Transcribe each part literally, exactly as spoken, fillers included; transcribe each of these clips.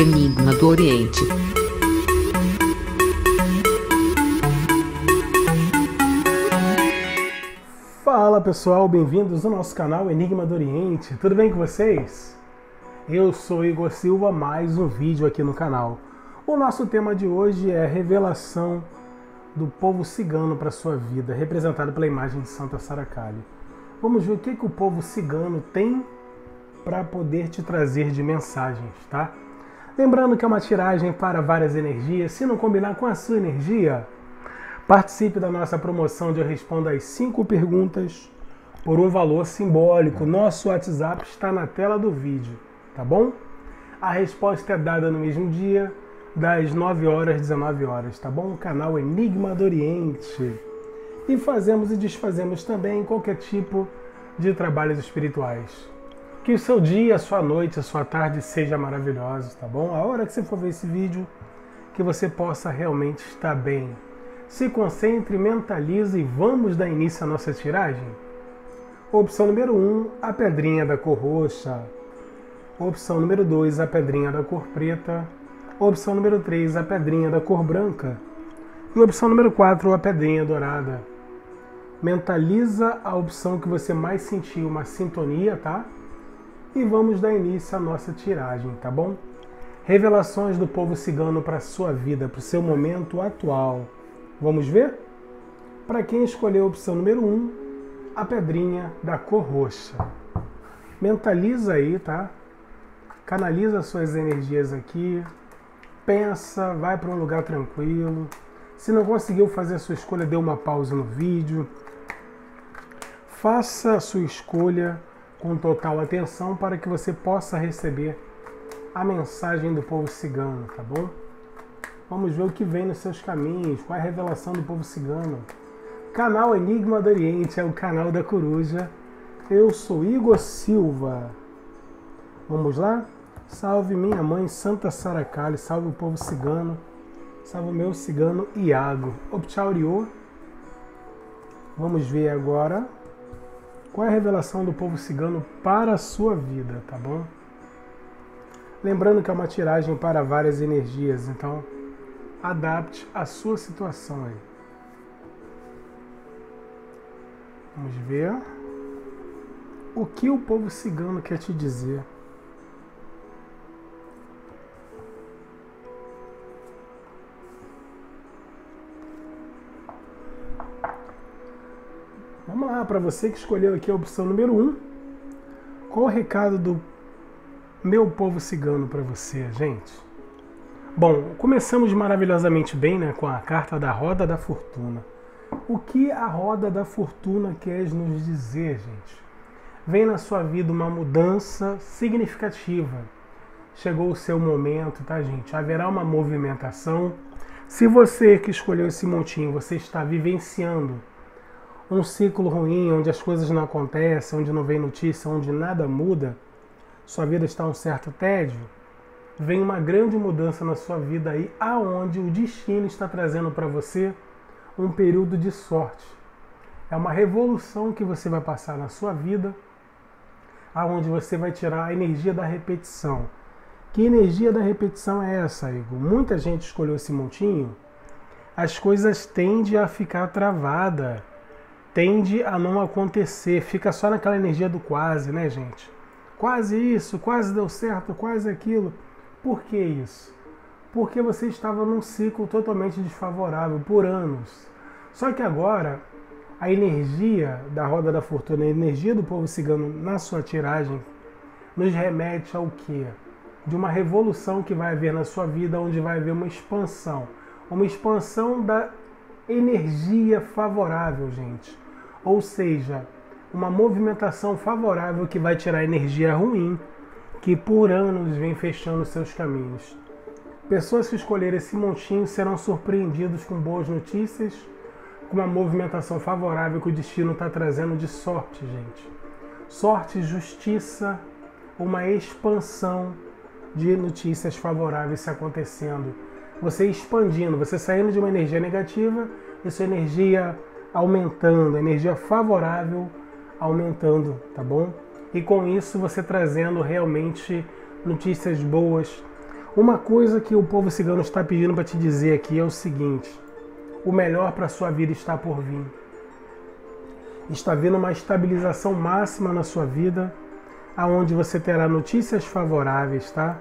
Enigma do Oriente. Fala pessoal, bem-vindos ao nosso canal Enigma do Oriente. Tudo bem com vocês? Eu sou Igor Silva, mais um vídeo aqui no canal. O nosso tema de hoje é a revelação do povo cigano para sua vida, representado pela imagem de Santa Sara Kali. Vamos ver o que, que o povo cigano tem para poder te trazer de mensagens, tá? Lembrando que é uma tiragem para várias energias. Se não combinar com a sua energia, participe da nossa promoção de Eu Respondo as cinco perguntas por um valor simbólico. Nosso WhatsApp está na tela do vídeo, tá bom? A resposta é dada no mesmo dia, das nove horas às dezenove horas, tá bom? O canal Enigma do Oriente. E fazemos e desfazemos também qualquer tipo de trabalhos espirituais. Que o seu dia, a sua noite, a sua tarde seja maravilhosa, tá bom? A hora que você for ver esse vídeo, que você possa realmente estar bem. Se concentre, mentalize e vamos dar início à nossa tiragem? Opção número um, a pedrinha da cor roxa. Opção número dois, a pedrinha da cor preta. Opção número três, a pedrinha da cor branca. E opção número quatro, a pedrinha dourada. Mentaliza a opção que você mais sentiu, uma sintonia, tá? E vamos dar início à nossa tiragem, tá bom? Revelações do povo cigano para a sua vida, para o seu momento atual. Vamos ver? Para quem escolheu a opção número um, a pedrinha da cor roxa. Mentaliza aí, tá? Canaliza suas energias aqui. Pensa, vai para um lugar tranquilo. Se não conseguiu fazer a sua escolha, dê uma pausa no vídeo. Faça a sua escolha com total atenção para que você possa receber a mensagem do povo cigano, tá bom? Vamos ver o que vem nos seus caminhos, qual é a revelação do povo cigano. Canal Enigma do Oriente é o canal da coruja. Eu sou Igor Silva. Vamos lá? Salve minha mãe Santa Sara Kali, salve o povo cigano. Salve o meu cigano Iago. Opchauriô. Vamos ver agora qual é a revelação do povo cigano para a sua vida, tá bom? Lembrando que é uma tiragem para várias energias, então adapte a sua situação aí. Vamos ver o que o povo cigano quer te dizer. Vamos lá, para você que escolheu aqui a opção número um, qual o recado do meu povo cigano para você, gente? Bom, começamos maravilhosamente bem, né, com a carta da Roda da Fortuna. O que a Roda da Fortuna quer nos dizer, gente? Vem na sua vida uma mudança significativa. Chegou o seu momento, tá, gente? Haverá uma movimentação. Se você que escolheu esse montinho, você está vivenciando um ciclo ruim, onde as coisas não acontecem, onde não vem notícia, onde nada muda, sua vida está um certo tédio, vem uma grande mudança na sua vida aí, aonde o destino está trazendo para você um período de sorte. É uma revolução que você vai passar na sua vida, aonde você vai tirar a energia da repetição. Que energia da repetição é essa, Igor? Muita gente escolheu esse montinho, as coisas tendem a ficar travada. Tende a não acontecer, fica só naquela energia do quase, né, gente? Quase isso, quase deu certo, quase aquilo. Por que isso? Porque você estava num ciclo totalmente desfavorável por anos. Só que agora, a energia da Roda da Fortuna, a energia do povo cigano na sua tiragem, nos remete ao quê? De uma revolução que vai haver na sua vida, onde vai haver uma expansão. Uma expansão da energia favorável, gente. Ou seja, uma movimentação favorável que vai tirar a energia ruim, que por anos vem fechando seus caminhos. Pessoas que escolherem esse montinho serão surpreendidos com boas notícias, com uma movimentação favorável que o destino está trazendo de sorte, gente. Sorte, justiça, uma expansão de notícias favoráveis se acontecendo. Você expandindo, você saindo de uma energia negativa e sua energia aumentando, a energia favorável aumentando, tá bom? E com isso você trazendo realmente notícias boas. Uma coisa que o povo cigano está pedindo para te dizer aqui é o seguinte: o melhor para a sua vida está por vir. Está havendo uma estabilização máxima na sua vida, aonde você terá notícias favoráveis, tá?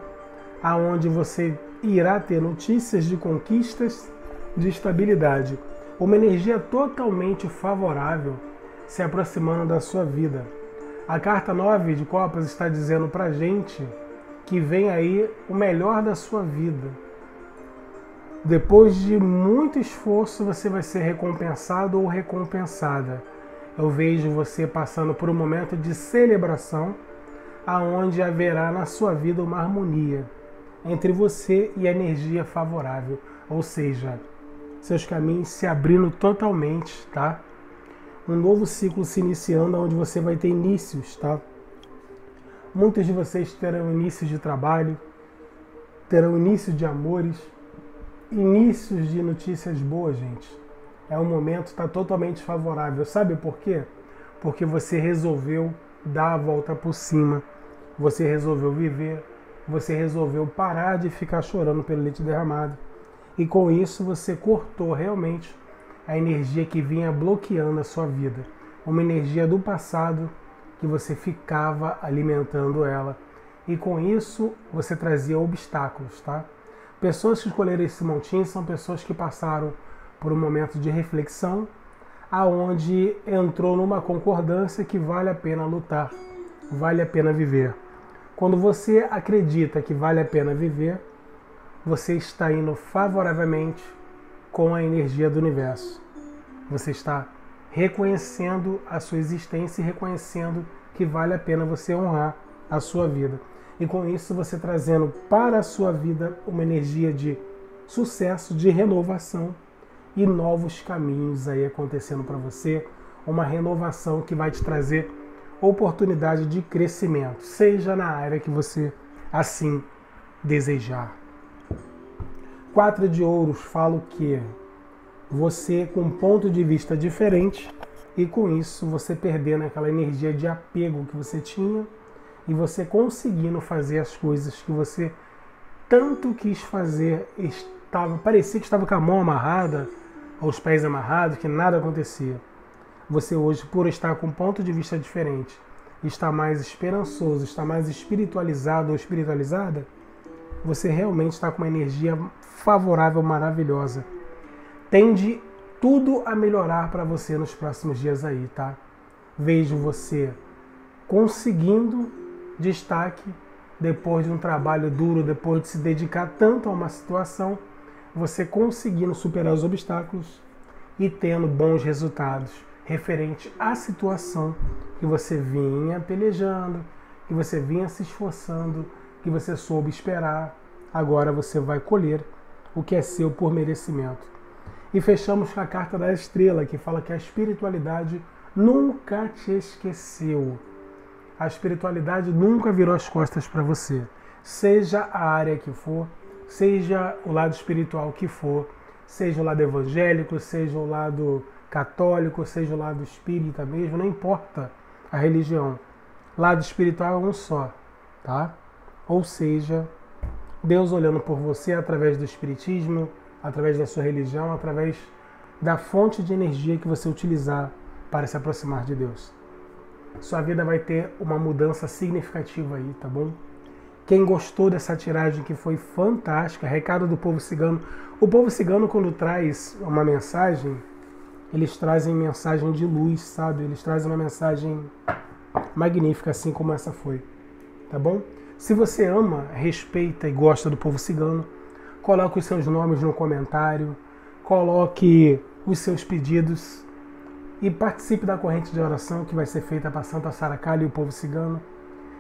Aonde você irá ter notícias de conquistas, de estabilidade. Uma energia totalmente favorável se aproximando da sua vida. A carta nove de copas está dizendo pra gente que vem aí o melhor da sua vida. Depois de muito esforço, você vai ser recompensado ou recompensada. Eu vejo você passando por um momento de celebração, aonde haverá na sua vida uma harmonia entre você e a energia favorável. Ou seja, seus caminhos se abrindo totalmente, tá? Um novo ciclo se iniciando, onde você vai ter inícios, tá? Muitos de vocês terão inícios de trabalho, terão início de amores, inícios de notícias boas, gente. É um momento, está totalmente favorável. Sabe por quê? Porque você resolveu dar a volta por cima, você resolveu viver, você resolveu parar de ficar chorando pelo leite derramado. E com isso você cortou realmente a energia que vinha bloqueando a sua vida. Uma energia do passado, que você ficava alimentando ela, e com isso você trazia obstáculos, tá? Pessoas que escolheram esse montinho são pessoas que passaram por um momento de reflexão, aonde entrou numa concordância que vale a pena lutar, vale a pena viver. Quando você acredita que vale a pena viver, você está indo favoravelmente com a energia do universo. Você está reconhecendo a sua existência e reconhecendo que vale a pena você honrar a sua vida. E com isso você trazendo para a sua vida uma energia de sucesso, de renovação e novos caminhos aí acontecendo para você. Uma renovação que vai te trazer oportunidade de crescimento, seja na área que você assim desejar. Quatro de ouros fala o quê? Você com um ponto de vista diferente, e com isso você perdendo aquela energia de apego que você tinha e você conseguindo fazer as coisas que você tanto quis fazer. Estava, parecia que estava com a mão amarrada, aos pés amarrados, que nada acontecia. Você hoje, por estar com um ponto de vista diferente, está mais esperançoso, está mais espiritualizado ou espiritualizada, você realmente está com uma energia favorável, maravilhosa. Tende tudo a melhorar para você nos próximos dias aí, tá? Vejo você conseguindo destaque depois de um trabalho duro, depois de se dedicar tanto a uma situação, você conseguindo superar os obstáculos e tendo bons resultados referente à situação que você vinha pelejando, que você vinha se esforçando, que você soube esperar. Agora você vai colher o que é seu por merecimento. E fechamos com a carta da estrela, que fala que a espiritualidade nunca te esqueceu. A espiritualidade nunca virou as costas para você. Seja a área que for, seja o lado espiritual que for, seja o lado evangélico, seja o lado católico, seja o lado espírita mesmo, não importa a religião. Lado espiritual é um só, tá? Ou seja, Deus olhando por você através do espiritismo, através da sua religião, através da fonte de energia que você utilizar para se aproximar de Deus. Sua vida vai ter uma mudança significativa aí, tá bom? Quem gostou dessa tiragem, que foi fantástica, recado do povo cigano. O povo cigano, quando traz uma mensagem, eles trazem mensagem de luz, sabe? Eles trazem uma mensagem magnífica, assim como essa foi, tá bom? Se você ama, respeita e gosta do povo cigano, coloque os seus nomes no comentário, coloque os seus pedidos e participe da corrente de oração que vai ser feita para Santa Sara Kali e o povo cigano.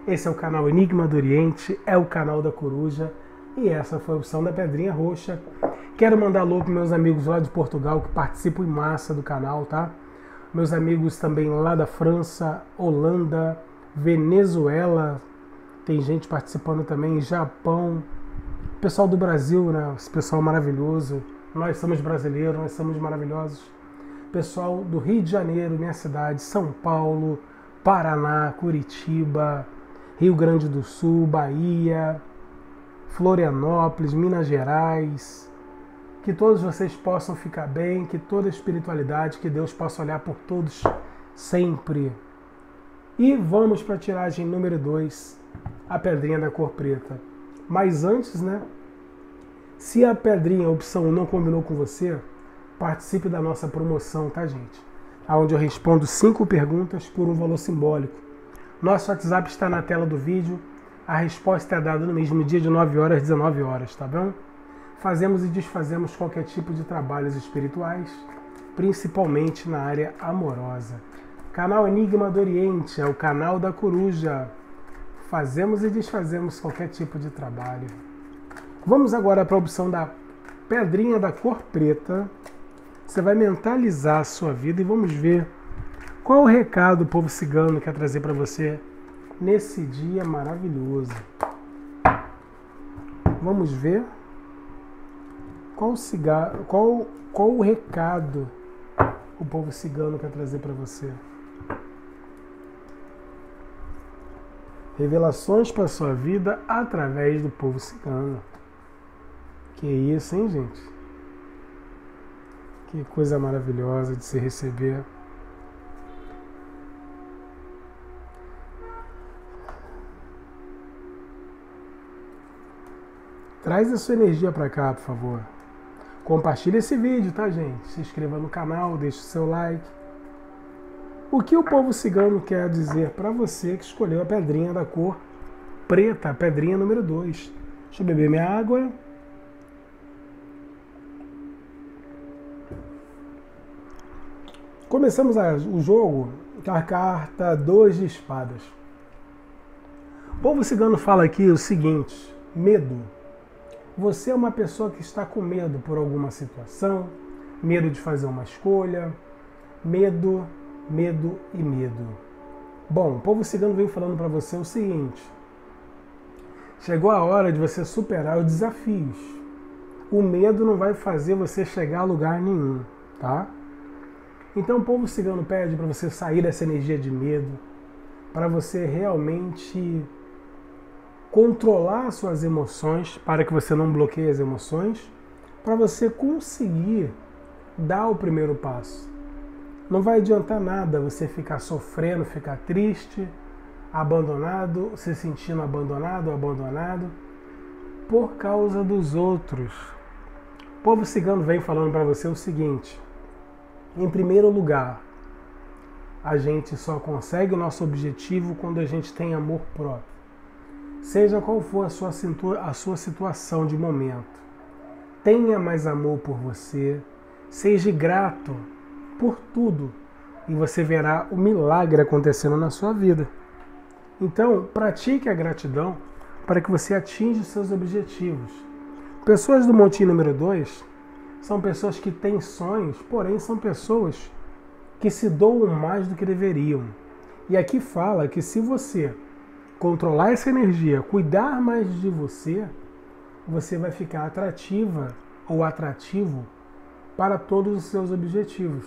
Esse é o canal Enigma do Oriente, é o canal da Coruja e essa foi a opção da Pedrinha Roxa. Quero mandar alô para meus amigos lá de Portugal que participam em massa do canal, tá? Meus amigos também lá da França, Holanda, Venezuela, tem gente participando também, Japão. Pessoal do Brasil, né? Esse pessoal maravilhoso. Nós somos brasileiros, nós somos maravilhosos. Pessoal do Rio de Janeiro, minha cidade, São Paulo, Paraná, Curitiba, Rio Grande do Sul, Bahia, Florianópolis, Minas Gerais. Que todos vocês possam ficar bem, que toda a espiritualidade, que Deus possa olhar por todos sempre. E vamos para a tiragem número dois, a pedrinha da cor preta. Mas antes, né? Se a pedrinha, a opção um, não combinou com você, participe da nossa promoção, tá, gente? Onde eu respondo cinco perguntas por um valor simbólico. Nosso WhatsApp está na tela do vídeo. A resposta é dada no mesmo dia, de nove horas às dezenove horas, tá bom? Fazemos e desfazemos qualquer tipo de trabalhos espirituais, principalmente na área amorosa. Canal Enigma do Oriente é o canal da coruja. Fazemos e desfazemos qualquer tipo de trabalho. Vamos agora para a opção da pedrinha da cor preta. Você vai mentalizar a sua vida e vamos ver qual o recado o povo cigano quer trazer para você nesse dia maravilhoso. Vamos ver qual, cigano, qual, qual o recado o povo cigano quer trazer para você. Revelações para a sua vida através do povo cigano. Que isso, hein, gente? Que coisa maravilhosa de se receber. Traz a sua energia para cá, por favor. Compartilhe esse vídeo, tá, gente? Se inscreva no canal, deixe o seu like. O que o povo cigano quer dizer para você que escolheu a pedrinha da cor preta, a pedrinha número dois? Deixa eu beber minha água. Começamos o jogo com a carta dois de espadas. O povo cigano fala aqui o seguinte: medo. Você é uma pessoa que está com medo por alguma situação, medo de fazer uma escolha, medo, medo e medo. Bom, o povo cigano vem falando para você o seguinte: chegou a hora de você superar os desafios. O medo não vai fazer você chegar a lugar nenhum, tá? Então o povo cigano pede para você sair dessa energia de medo, para você realmente controlar suas emoções, para que você não bloqueie as emoções, para você conseguir dar o primeiro passo. Não vai adiantar nada você ficar sofrendo, ficar triste, abandonado, se sentindo abandonado ou abandonado, por causa dos outros. O povo cigano vem falando para você o seguinte: em primeiro lugar, a gente só consegue o nosso objetivo quando a gente tem amor próprio. Seja qual for a sua, a sua situação de momento, tenha mais amor por você, seja grato por tudo e você verá o milagre acontecendo na sua vida. Então, pratique a gratidão para que você atinja os seus objetivos. Pessoas do montinho número dois... são pessoas que têm sonhos, porém são pessoas que se doam mais do que deveriam. E aqui fala que se você controlar essa energia, cuidar mais de você, você vai ficar atrativa ou atrativo para todos os seus objetivos.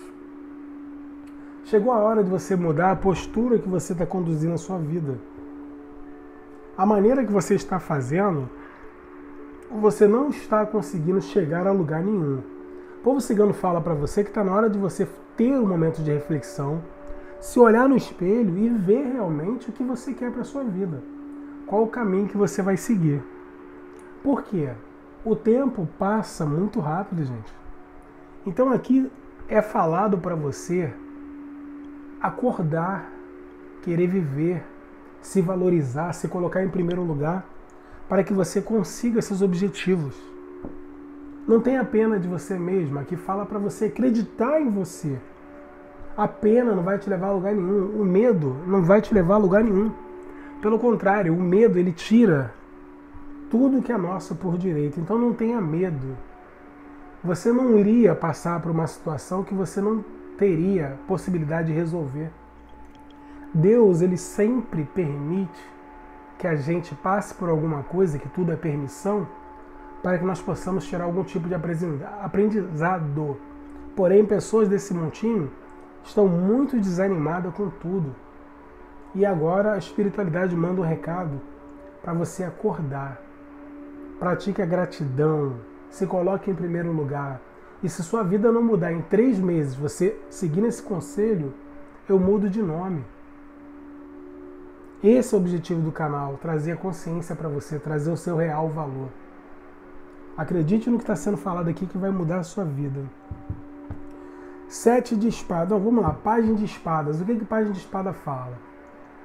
Chegou a hora de você mudar a postura que você está conduzindo a sua vida. A maneira que você está fazendo, você não está conseguindo chegar a lugar nenhum. O povo cigano fala para você que está na hora de você ter um momento de reflexão, se olhar no espelho e ver realmente o que você quer para a sua vida. Qual o caminho que você vai seguir. Por quê? O tempo passa muito rápido, gente. Então aqui é falado para você acordar, querer viver, se valorizar, se colocar em primeiro lugar, para que você consiga seus objetivos. Não tenha pena de você mesmo. Aqui fala para você acreditar em você. A pena não vai te levar a lugar nenhum. O medo não vai te levar a lugar nenhum. Pelo contrário, o medo ele tira tudo que é nosso por direito. Então não tenha medo. Você não iria passar por uma situação que você não teria possibilidade de resolver. Deus ele sempre permite que a gente passe por alguma coisa, que tudo é permissão, para que nós possamos tirar algum tipo de aprendizado. Porém, pessoas desse montinho estão muito desanimadas com tudo. E agora a espiritualidade manda um recado para você acordar. pratique a gratidão, se coloque em primeiro lugar. E se sua vida não mudar em três meses, você seguindo esse conselho, eu mudo de nome. Esse é o objetivo do canal, trazer a consciência para você, trazer o seu real valor. Acredite no que está sendo falado aqui que vai mudar a sua vida. Sete de espada. Não, vamos lá, página de espadas. O que, que página de espada fala?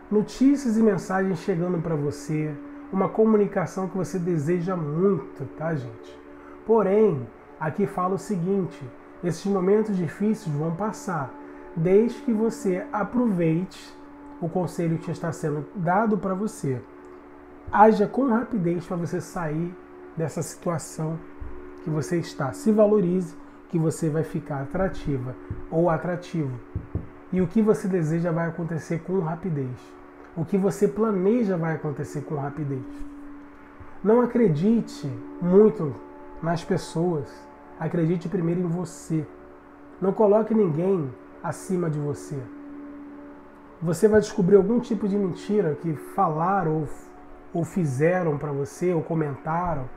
Notícias e mensagens chegando para você, uma comunicação que você deseja muito, tá, gente? Porém, aqui fala o seguinte, esses momentos difíceis vão passar, desde que você aproveite o conselho que está sendo dado para você. Haja com rapidez para você sair dessa situação que você está. Se valorize, que você vai ficar atrativa ou atrativo. E o que você deseja vai acontecer com rapidez. O que você planeja vai acontecer com rapidez. Não acredite muito nas pessoas. Acredite primeiro em você. Não coloque ninguém acima de você. Você vai descobrir algum tipo de mentira que falaram ou, ou fizeram para você, ou comentaram.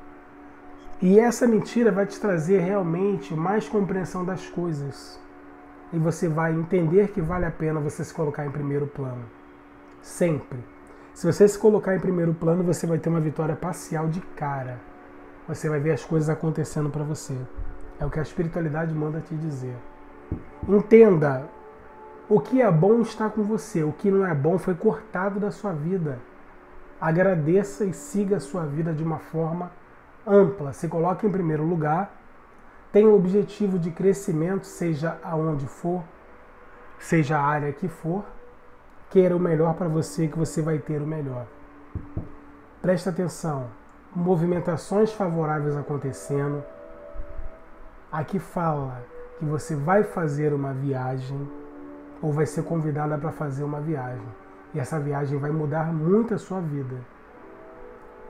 E essa mentira vai te trazer realmente mais compreensão das coisas. E você vai entender que vale a pena você se colocar em primeiro plano. Sempre. Se você se colocar em primeiro plano, você vai ter uma vitória parcial de cara. Você vai ver as coisas acontecendo para você. É o que a espiritualidade manda te dizer. Entenda. O que é bom está com você. O que não é bom foi cortado da sua vida. Agradeça e siga a sua vida de uma forma ampla. Se coloque em primeiro lugar. Tenha um objetivo de crescimento, seja aonde for, seja a área que for. Queira o melhor para você, que você vai ter o melhor. Presta atenção. Movimentações favoráveis acontecendo. Aqui fala que você vai fazer uma viagem ou vai ser convidada para fazer uma viagem. E essa viagem vai mudar muito a sua vida.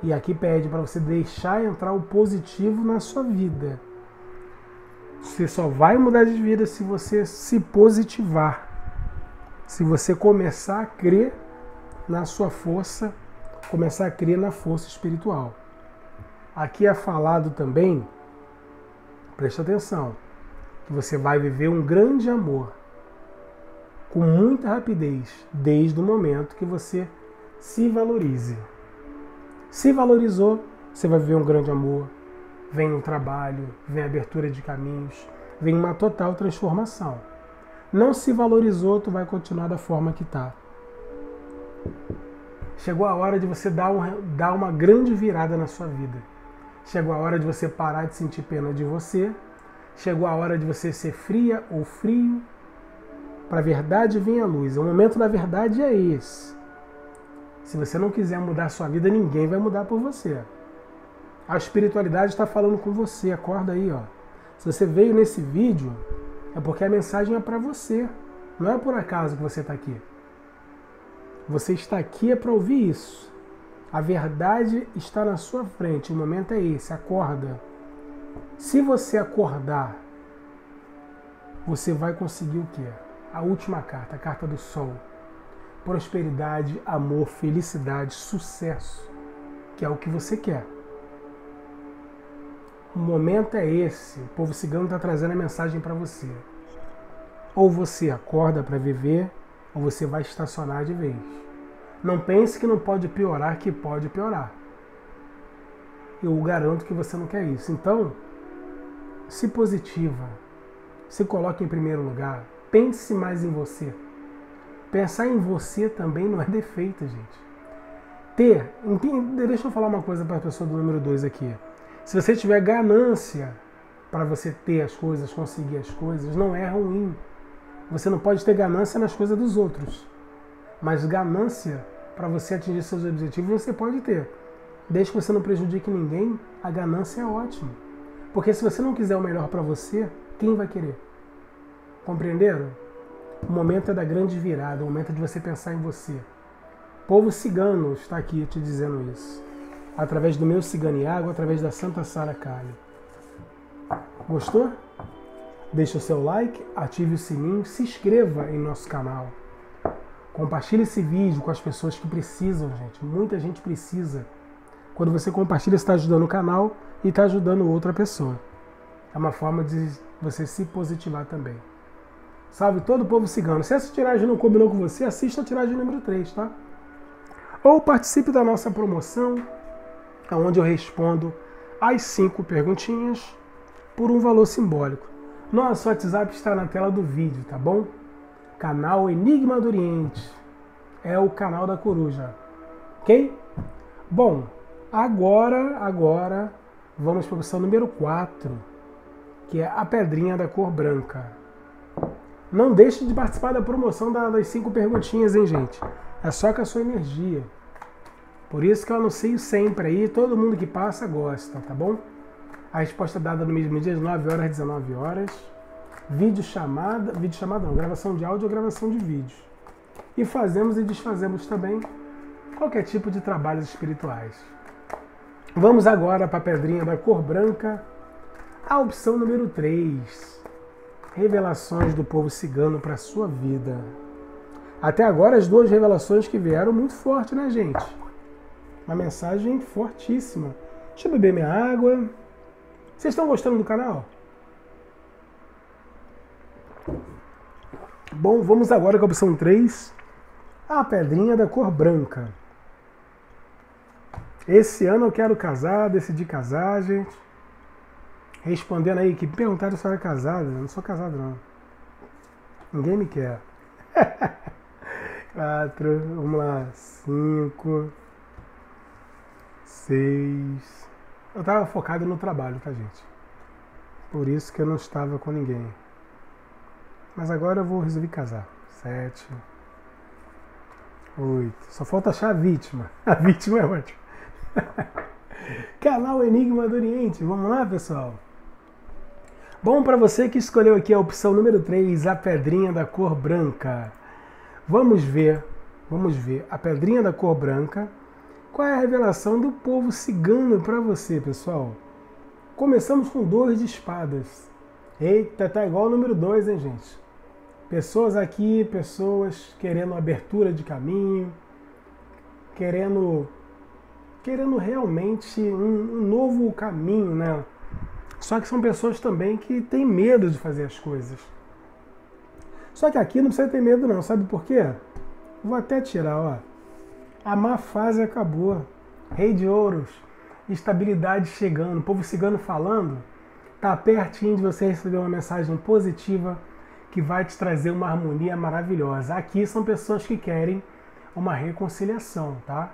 E aqui pede para você deixar entrar o positivo na sua vida. Você só vai mudar de vida se você se positivar. Se você começar a crer na sua força, começar a crer na força espiritual. Aqui é falado também, presta atenção, que você vai viver um grande amor com muita rapidez, desde o momento que você se valorize. Se valorizou, você vai viver um grande amor, vem um trabalho, vem abertura de caminhos, vem uma total transformação. Não se valorizou, tu vai continuar da forma que tá. Chegou a hora de você dar, um, dar uma grande virada na sua vida. Chegou a hora de você parar de sentir pena de você. Chegou a hora de você ser fria ou frio. Para a verdade vem a luz. O momento da verdade é esse. Se você não quiser mudar a sua vida, ninguém vai mudar por você. A espiritualidade está falando com você. Acorda aí, ó. Se você veio nesse vídeo, é porque a mensagem é para você. Não é por acaso que você está aqui. Você está aqui é para ouvir isso. A verdade está na sua frente. O momento é esse. Acorda. Se você acordar, você vai conseguir o quê? A última carta, a carta do sol. Prosperidade, amor, felicidade, sucesso, que é o que você quer. O momento é esse. O povo cigano está trazendo a mensagem para você. Ou você acorda para viver, ou você vai estacionar de vez. Não pense que não pode piorar, que pode piorar. Eu garanto que você não quer isso. Então, se positiva, se coloque em primeiro lugar, pense mais em você. Pensar em você também não é defeito, gente. Ter, deixa eu falar uma coisa para a pessoa do número dois aqui. Se você tiver ganância para você ter as coisas, conseguir as coisas, não é ruim. Você não pode ter ganância nas coisas dos outros. Mas ganância para você atingir seus objetivos, você pode ter. Desde que você não prejudique ninguém, a ganância é ótima. Porque se você não quiser o melhor para você, quem vai querer? Compreenderam? O momento é da grande virada, o momento é de você pensar em você. O povo cigano está aqui te dizendo isso. Através do meu cigano Iago, através da Santa Sara Kali. Gostou? Deixe o seu like, ative o sininho, se inscreva em nosso canal. Compartilhe esse vídeo com as pessoas que precisam, gente. Muita gente precisa. Quando você compartilha, você está ajudando o canal e está ajudando outra pessoa. É uma forma de você se positivar também. Salve todo o povo cigano. Se essa tiragem não combinou com você, assista a tiragem número três, tá? Ou participe da nossa promoção, onde eu respondo as cinco perguntinhas por um valor simbólico. Nosso WhatsApp está na tela do vídeo, tá bom? Canal Enigma do Oriente. É o canal da coruja. Ok? Bom, agora, agora, vamos para a opção número quatro, que é a pedrinha da cor branca. Não deixe de participar da promoção das cinco perguntinhas, hein, gente? É só com a sua energia. Por isso que eu anuncio sempre aí, todo mundo que passa gosta, tá bom? A resposta dada no mesmo dia, de nove horas às dezenove horas. Vídeo chamada, vídeo chamada não, gravação de áudio ou gravação de vídeo. E fazemos e desfazemos também qualquer tipo de trabalhos espirituais. Vamos agora para a pedrinha da cor branca, a opção número três. Revelações do povo cigano para a sua vida. Até agora as duas revelações que vieram muito forte, né, gente? Uma mensagem fortíssima. Deixa eu beber minha água. Vocês estão gostando do canal? Bom, vamos agora com a opção três. A pedrinha da cor branca. Esse ano eu quero casar, decidi casar, gente. Respondendo aí, que perguntaram se eu era casada. Eu não sou casado, não. Ninguém me quer. Quatro, vamos lá. Cinco. Seis. Eu tava focado no trabalho, tá, gente? Por isso que eu não estava com ninguém. Mas agora eu vou resolver casar. Sete. Oito. Só falta achar a vítima. A vítima é ótima. Canal Enigma do Oriente. Vamos lá, pessoal. Bom, para você que escolheu aqui a opção número três, a pedrinha da cor branca. Vamos ver, vamos ver a pedrinha da cor branca. Qual é a revelação do povo cigano para você, pessoal? Começamos com dois de espadas. Eita, tá igual o número dois, hein, gente? Pessoas aqui, pessoas querendo abertura de caminho, querendo, querendo realmente um, um novo caminho, né? Só que são pessoas também que têm medo de fazer as coisas. Só que aqui não precisa ter medo não, sabe por quê? Vou até tirar, ó. A má fase acabou. Rei de ouros, estabilidade chegando, o povo cigano falando, tá pertinho de você receber uma mensagem positiva que vai te trazer uma harmonia maravilhosa. Aqui são pessoas que querem uma reconciliação, tá?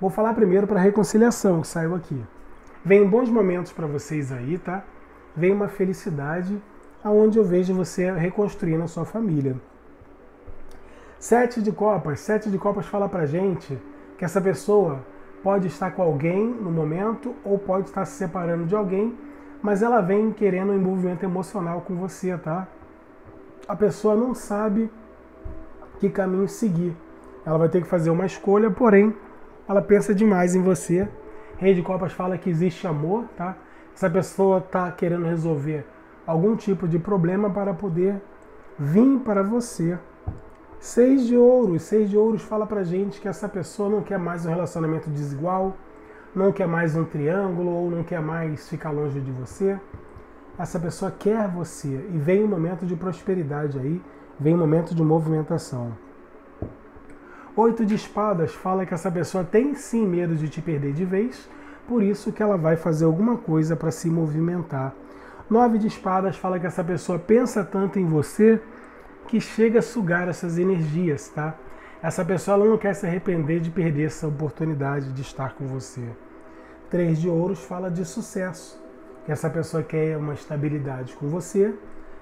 Vou falar primeiro para a reconciliação que saiu aqui. Vem bons momentos para vocês aí, tá? Vem uma felicidade aonde eu vejo você reconstruindo a sua família. Sete de copas. Sete de copas fala pra gente que essa pessoa pode estar com alguém no momento ou pode estar se separando de alguém, mas ela vem querendo um envolvimento emocional com você, tá? A pessoa não sabe que caminho seguir. Ela vai ter que fazer uma escolha, porém, ela pensa demais em você. Rei de copas fala que existe amor, tá? Essa pessoa tá querendo resolver algum tipo de problema para poder vir para você. Seis de ouros. Seis de ouros fala pra gente que essa pessoa não quer mais um relacionamento desigual, não quer mais um triângulo ou não quer mais ficar longe de você. Essa pessoa quer você e vem um momento de prosperidade aí, vem um momento de movimentação. Oito de espadas fala que essa pessoa tem sim medo de te perder de vez, por isso que ela vai fazer alguma coisa para se movimentar. Nove de espadas fala que essa pessoa pensa tanto em você que chega a sugar essas energias, tá? Essa pessoa ela não quer se arrepender de perder essa oportunidade de estar com você. Três de ouros fala de sucesso, que essa pessoa quer uma estabilidade com você,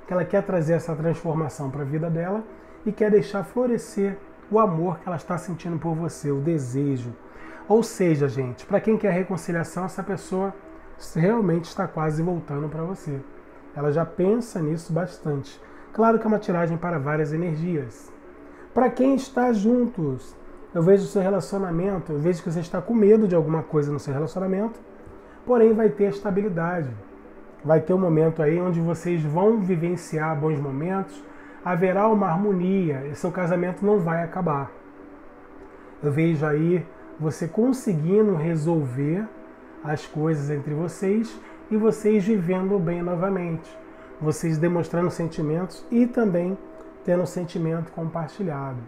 que ela quer trazer essa transformação para a vida dela e quer deixar florescer o amor que ela está sentindo por você, o desejo. Ou seja, gente, para quem quer reconciliação, essa pessoa realmente está quase voltando para você. Ela já pensa nisso bastante. Claro que é uma tiragem para várias energias. Para quem está juntos, eu vejo o seu relacionamento, eu vejo que você está com medo de alguma coisa no seu relacionamento, porém vai ter estabilidade. Vai ter um momento aí onde vocês vão vivenciar bons momentos, haverá uma harmonia, e seu casamento não vai acabar. Eu vejo aí você conseguindo resolver as coisas entre vocês e vocês vivendo bem novamente, vocês demonstrando sentimentos e também tendo um sentimento compartilhado.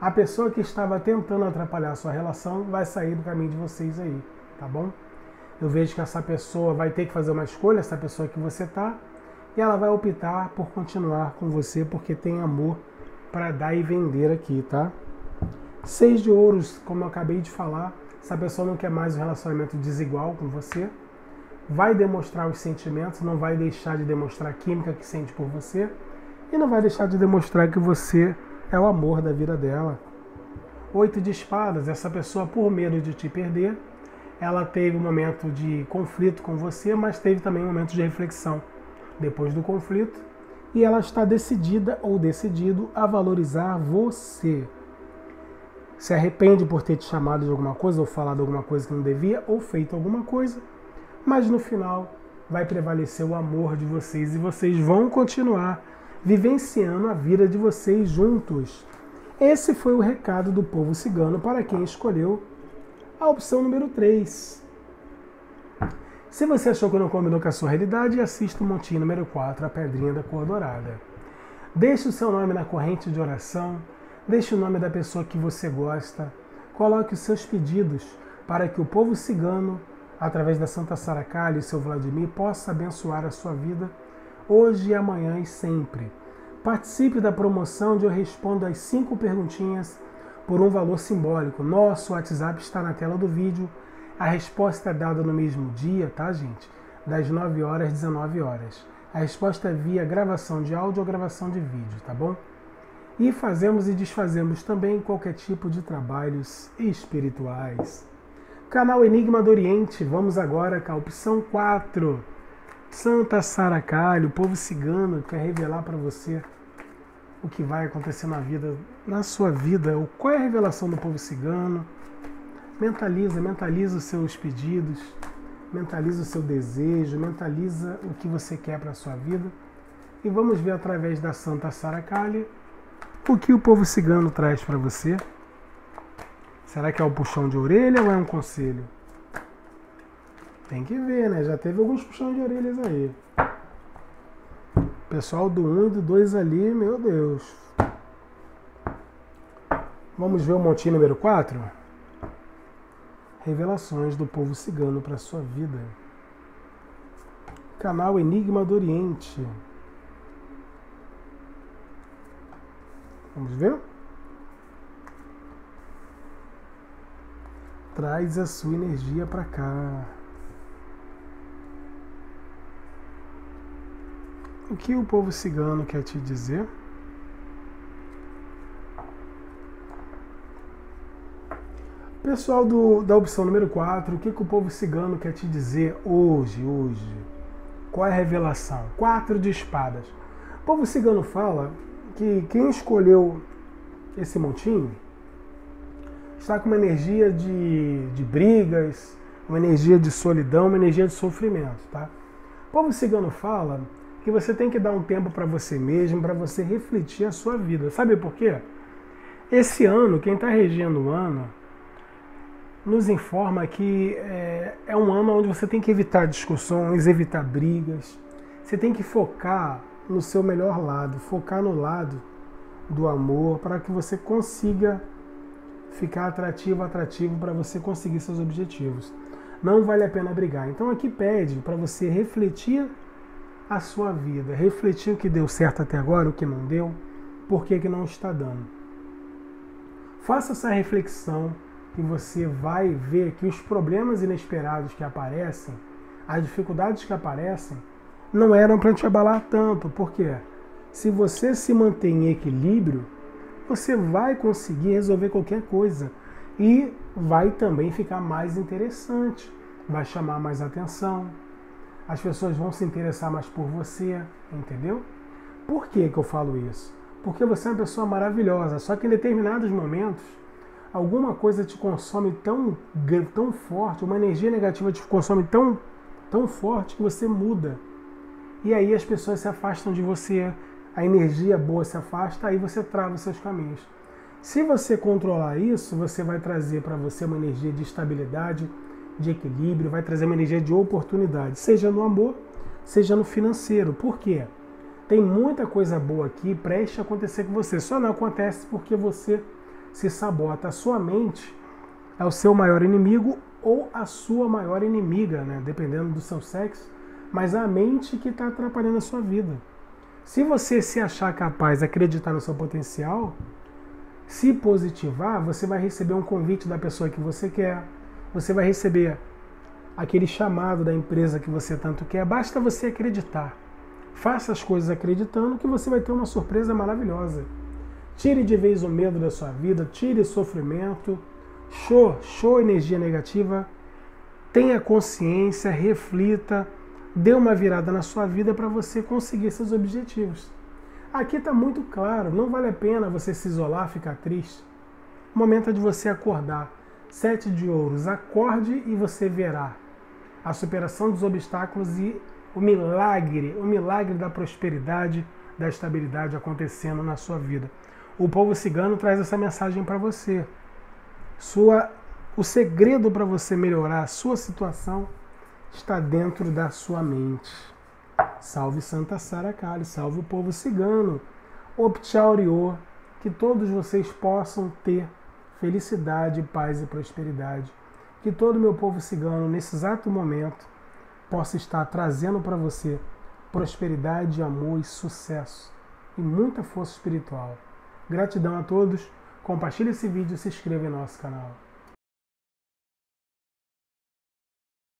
A pessoa que estava tentando atrapalhar a sua relação vai sair do caminho de vocês aí, tá bom? Eu vejo que essa pessoa vai ter que fazer uma escolha, essa pessoa que você tá, e ela vai optar por continuar com você porque tem amor para dar e vender aqui, tá? Seis de ouros, como eu acabei de falar, essa pessoa não quer mais um relacionamento desigual com você, vai demonstrar os sentimentos, não vai deixar de demonstrar a química que sente por você e não vai deixar de demonstrar que você é o amor da vida dela. Oito de espadas, essa pessoa, por medo de te perder, ela teve um momento de conflito com você, mas teve também um momento de reflexão depois do conflito, e ela está decidida ou decidido a valorizar você. Se arrepende por ter te chamado de alguma coisa, ou falado alguma coisa que não devia, ou feito alguma coisa, mas no final vai prevalecer o amor de vocês e vocês vão continuar vivenciando a vida de vocês juntos. Esse foi o recado do povo cigano para quem escolheu a opção número três. Se você achou que não combinou com a sua realidade, assista o montinho número quatro, a pedrinha da cor dourada. Deixe o seu nome na corrente de oração, deixe o nome da pessoa que você gosta, coloque os seus pedidos para que o povo cigano, através da Santa Sara Kali e seu Vladimir, possa abençoar a sua vida hoje, amanhã e sempre. Participe da promoção onde eu respondo as cinco perguntinhas por um valor simbólico. Nosso WhatsApp está na tela do vídeo. A resposta é dada no mesmo dia, tá, gente? Das nove horas às dezenove horas. A resposta é via gravação de áudio ou gravação de vídeo, tá bom? E fazemos e desfazemos também qualquer tipo de trabalhos espirituais. Canal Enigma do Oriente, vamos agora com a opção quatro. Santa Sara Kali, o povo cigano quer revelar para você o que vai acontecer na vida, na sua vida. Qual é a revelação do povo cigano? Mentaliza, mentaliza os seus pedidos, mentaliza o seu desejo, mentaliza o que você quer para a sua vida. E vamos ver através da Santa Sara Kali o que o povo cigano traz para você. Será que é o puxão de orelha ou é um conselho? Tem que ver, né? Já teve alguns puxões de orelhas aí. O pessoal do um e do dois ali, meu Deus. Vamos ver o montinho número quatro? Revelações do povo cigano para sua vida. Canal Enigma do Oriente. Vamos ver? Traz a sua energia para cá. O que o povo cigano quer te dizer? Pessoal do, da opção número quatro, o que, que o povo cigano quer te dizer hoje, hoje? Qual é a revelação? Quatro de espadas. O povo cigano fala que quem escolheu esse montinho está com uma energia de, de brigas, uma energia de solidão, uma energia de sofrimento, tá? O povo cigano fala que você tem que dar um tempo para você mesmo, para você refletir a sua vida. Sabe por quê? Esse ano, quem está regendo o ano, nos informa que é, é um ano onde você tem que evitar discussões, evitar brigas. Você tem que focar no seu melhor lado, focar no lado do amor, para que você consiga ficar atrativo, atrativo, para você conseguir seus objetivos. Não vale a pena brigar. Então aqui pede para você refletir a sua vida, refletir o que deu certo até agora, o que não deu, por que que não está dando. Faça essa reflexão e você vai ver que os problemas inesperados que aparecem, as dificuldades que aparecem, não eram para te abalar tanto, porque se você se manter em equilíbrio, você vai conseguir resolver qualquer coisa e vai também ficar mais interessante, vai chamar mais atenção, as pessoas vão se interessar mais por você, entendeu? Por que que eu falo isso? Porque você é uma pessoa maravilhosa, só que em determinados momentos, alguma coisa te consome tão, tão forte, uma energia negativa te consome tão, tão forte que você muda. E aí as pessoas se afastam de você, a energia boa se afasta, aí você trava os seus caminhos. Se você controlar isso, você vai trazer para você uma energia de estabilidade, de equilíbrio, vai trazer uma energia de oportunidade, seja no amor, seja no financeiro. Por quê? Tem muita coisa boa aqui, preste a acontecer com você. Só não acontece porque você se sabota. A sua mente é o seu maior inimigo ou a sua maior inimiga, né? Dependendo do seu sexo, mas a mente que está atrapalhando a sua vida. Se você se achar capaz, acreditar no seu potencial, se positivar, você vai receber um convite da pessoa que você quer, você vai receber aquele chamado da empresa que você tanto quer, basta você acreditar. Faça as coisas acreditando que você vai ter uma surpresa maravilhosa. Tire de vez o medo da sua vida, tire sofrimento, show, show energia negativa, tenha consciência, reflita, dê uma virada na sua vida para você conseguir seus objetivos. Aqui está muito claro, não vale a pena você se isolar, ficar triste. O momento é de você acordar. Sete de ouros, acorde e você verá a superação dos obstáculos e o milagre, o milagre da prosperidade, da estabilidade acontecendo na sua vida. O povo cigano traz essa mensagem para você. Sua, o segredo para você melhorar a sua situação está dentro da sua mente. Salve Santa Sara Kali, salve o povo cigano, Opchauriô, que todos vocês possam ter felicidade, paz e prosperidade, que todo meu povo cigano, nesse exato momento, possa estar trazendo para você prosperidade, amor e sucesso, e muita força espiritual. Gratidão a todos, compartilhe esse vídeo e se inscreva em nosso canal.